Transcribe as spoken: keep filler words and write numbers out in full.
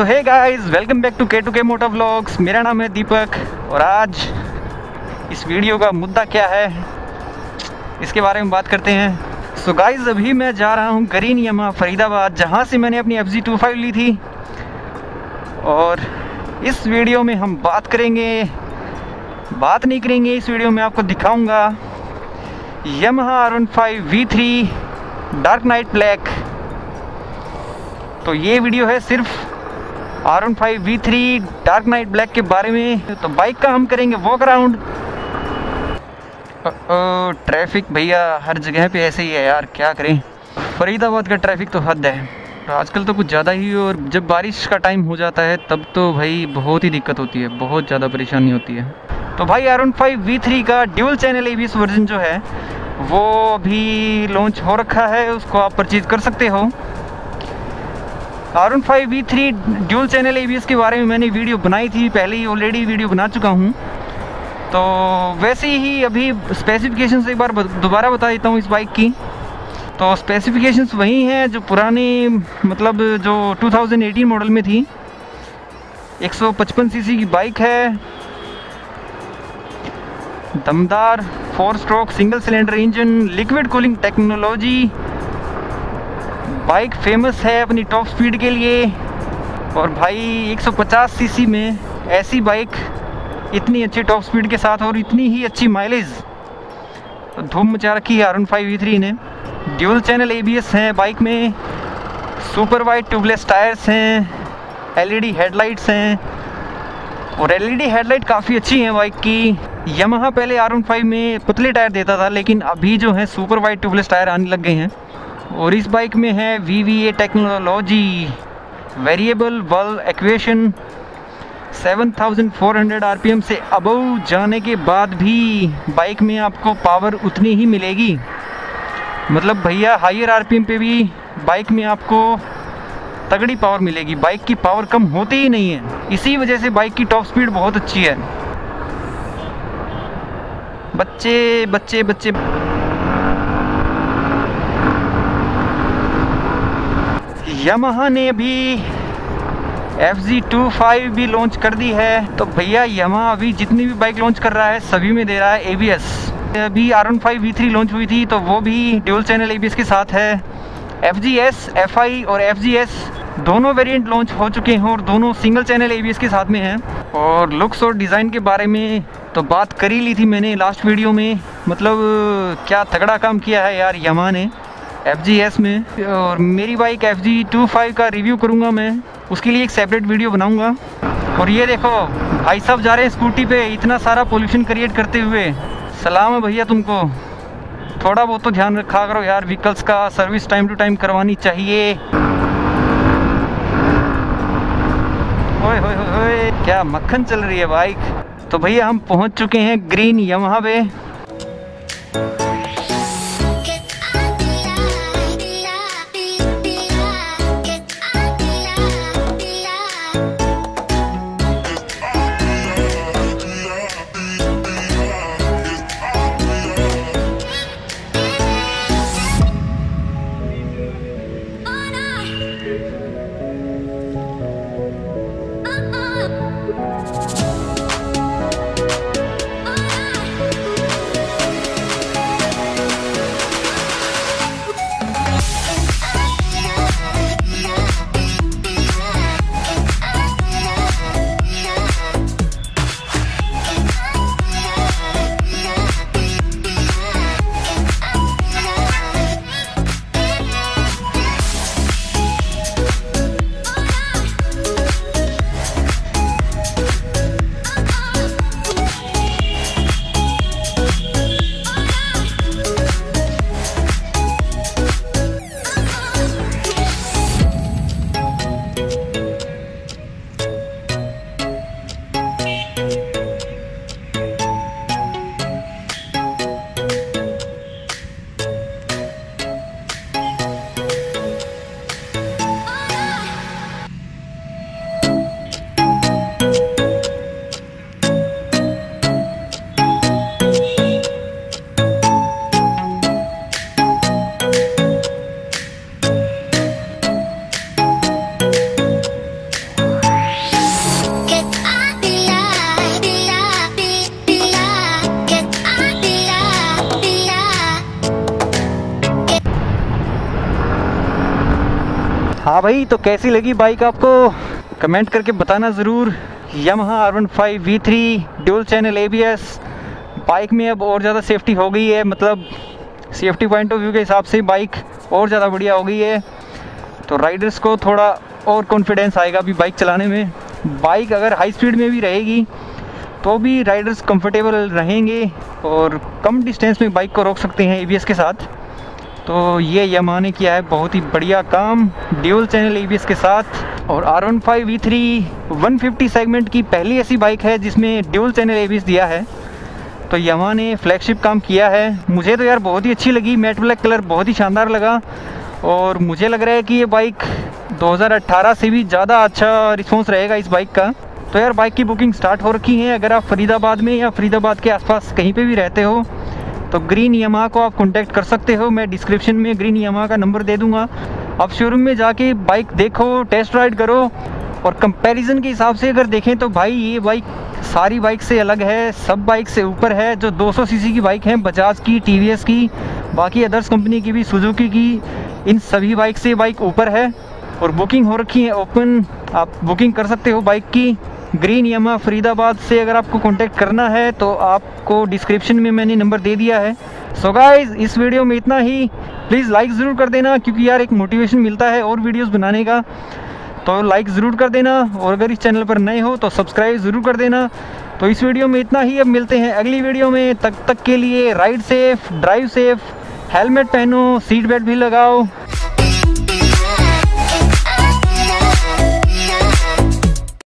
So hey guys, welcome back to K two K motovlogs. मेरा नाम है दीपक और आज इस वीडियो का मुद्दा क्या है इसके बारे में बात करते हैं। सो so गाइस, अभी मैं जा रहा हूँ ग्रीन यामाहा फरीदाबाद, जहाँ से मैंने अपनी एफ ज़ेड ट्वेंटी फाइव ली थी। और इस वीडियो में हम बात करेंगे बात नहीं करेंगे इस वीडियो में आपको दिखाऊँगा Yamaha R fifteen V three dark knight black. तो ये वीडियो है सिर्फ R fifteen V three dark knight black के बारे में। तो बाइक का हम करेंगे वॉक अराउंड। ट्रैफिक भैया हर जगह पे ऐसे ही है यार, क्या करें। फरीदाबाद का ट्रैफिक तो हद है आजकल, तो कुछ ज़्यादा ही। और जब बारिश का टाइम हो जाता है तब तो भाई बहुत ही दिक्कत होती है, बहुत ज़्यादा परेशानी होती है। तो भाई आर फिफ्टीन वी थ्री का dual channel A B S version जो है वो अभी लॉन्च हो रखा है, उसको आप परचेज कर सकते हो। R fifteen V three dual channel A B S के बारे में मैंने वीडियो बनाई थी पहले ही, ऑलरेडी वीडियो बना चुका हूँ। तो वैसे ही अभी स्पेसिफिकेशंस एक बार दोबारा बता देता हूँ इस बाइक की। तो स्पेसिफिकेशंस वही हैं जो पुराने, मतलब जो टू थाउज़ेंड एटीन मॉडल में थी। एक सौ पचपन सीसी की बाइक है, दमदार four stroke single cylinder engine, liquid cooling technology. Bike famous है अपनी टॉप स्पीड के लिए। और भाई एक सौ पचास सीसी में ऐसी बाइक इतनी अच्छी टॉप स्पीड के साथ और इतनी ही अच्छी माइलेज, तो धूम मचा रखी है आर फिफ्टीन वी थ्री ने। Dual channel A B S हैं बाइक में, सुपर वाइड ट्यूबलेस टायर्स हैं, एल ई डी हेडलाइट्स हैं। और एल ई डी हेडलाइट काफ़ी अच्छी है बाइक की। यामाहा पहले आर फिफ्टीन में पतले टायर देता था, लेकिन अभी जो है सुपर वाइड ट्यूबलेस टायर आने लग गए हैं। और इस बाइक में है V V A technology, variable valve activation. Seven thousand four hundred R P M से अबव जाने के बाद भी बाइक में आपको पावर उतनी ही मिलेगी। मतलब भैया हायर आर पी एम पे भी बाइक में आपको तगड़ी पावर मिलेगी, बाइक की पावर कम होती ही नहीं है। इसी वजह से बाइक की टॉप स्पीड बहुत अच्छी है। बच्चे बच्चे बच्चे यामाहा ने अभी एफ ज़ेड ट्वेंटी फाइव भी लॉन्च कर दी है। तो भैया यामाहा अभी जितनी भी बाइक लॉन्च कर रहा है सभी में दे रहा है ए बी एस। अभी R fifteen V three launch हुई थी तो वो भी dual channel A B S के साथ है। F Z S, F I और एफ ज़ेड एस दोनों वेरिएंट लॉन्च हो चुके हैं और दोनों single channel A B S के साथ में हैं। और लुक्स और डिज़ाइन के बारे में तो बात कर ही ली थी मैंने लास्ट वीडियो में। मतलब क्या तगड़ा काम किया है यार यामाहा ने एफ ज़ेड एस में। और मेरी bike F Z twenty five का रिव्यू करूंगा मैं, उसके लिए एक सेपरेट वीडियो बनाऊंगा। और ये देखो भाई साहब जा रहे हैं स्कूटी पे, इतना सारा पोल्यूशन क्रिएट करते हुए। सलाम है भैया तुमको, थोड़ा बहुत तो ध्यान रखा करो यार। व्हीकल्स का सर्विस टाइम टू टाइम करवानी चाहिए। ओए ओए ओए क्या मक्खन चल रही है बाइक। तो भैया हम पहुंच चुके हैं ग्रीन यामाहा पे। हाँ भाई, तो कैसी लगी बाइक आपको कमेंट करके बताना ज़रूर। Yamaha R fifteen V three dual channel A B S bike में अब और ज़्यादा सेफ्टी हो गई है, मतलब सेफ्टी पॉइंट ऑफ व्यू के हिसाब से बाइक और ज़्यादा बढ़िया हो गई है। तो राइडर्स को थोड़ा और कॉन्फिडेंस आएगा अभी बाइक चलाने में। बाइक अगर हाई स्पीड में भी रहेगी तो भी राइडर्स कंफर्टेबल रहेंगे और कम डिस्टेंस में बाइक को रोक सकते हैं ए बी एस के साथ। तो ये Yamaha ने किया है बहुत ही बढ़िया काम dual channel A B S के साथ। और R fifteen V three one fifty segment की पहली ऐसी बाइक है जिसमें dual channel A B S दिया है। तो Yamaha ने फ्लैगशिप काम किया है। मुझे तो यार बहुत ही अच्छी लगी, मैट ब्लैक कलर बहुत ही शानदार लगा। और मुझे लग रहा है कि ये बाइक दो हज़ार अठारह से भी ज़्यादा अच्छा रिस्पॉन्स रहेगा इस बाइक का। तो यार बाइक की बुकिंग स्टार्ट हो रखी है। अगर आप फरीदाबाद में या फरीदाबाद के आसपास कहीं पे भी रहते हो तो ग्रीन Yamaha को आप कॉन्टैक्ट कर सकते हो। मैं डिस्क्रिप्शन में ग्रीन Yamaha का नंबर दे दूंगा। आप शोरूम में जाके बाइक देखो, टेस्ट राइड करो और कंपैरिजन के हिसाब से अगर देखें तो भाई ये बाइक सारी बाइक से अलग है, सब बाइक से ऊपर है। जो दो सौ सीसी की बाइक हैं, बजाज की, टी वी एस की, बाकी अदर्स कंपनी की भी, सुजुकी की, इन सभी बाइक से बाइक ऊपर है। और बुकिंग हो रखी है ओपन, आप बुकिंग कर सकते हो बाइक की। ग्रीन Yamaha फरीदाबाद से अगर आपको कांटेक्ट करना है तो आपको डिस्क्रिप्शन में मैंने नंबर दे दिया है। सो गाइस, इस वीडियो में इतना ही। प्लीज़ लाइक ज़रूर कर देना, क्योंकि यार एक मोटिवेशन मिलता है और वीडियोस बनाने का। तो लाइक ज़रूर कर देना और अगर इस चैनल पर नए हो तो सब्सक्राइब ज़रूर कर देना। तो इस वीडियो में इतना ही, अब मिलते हैं अगली वीडियो में। तब तक, तक के लिए ride safe, drive safe, helmet पहनो, सीट बेल्ट भी लगाओ।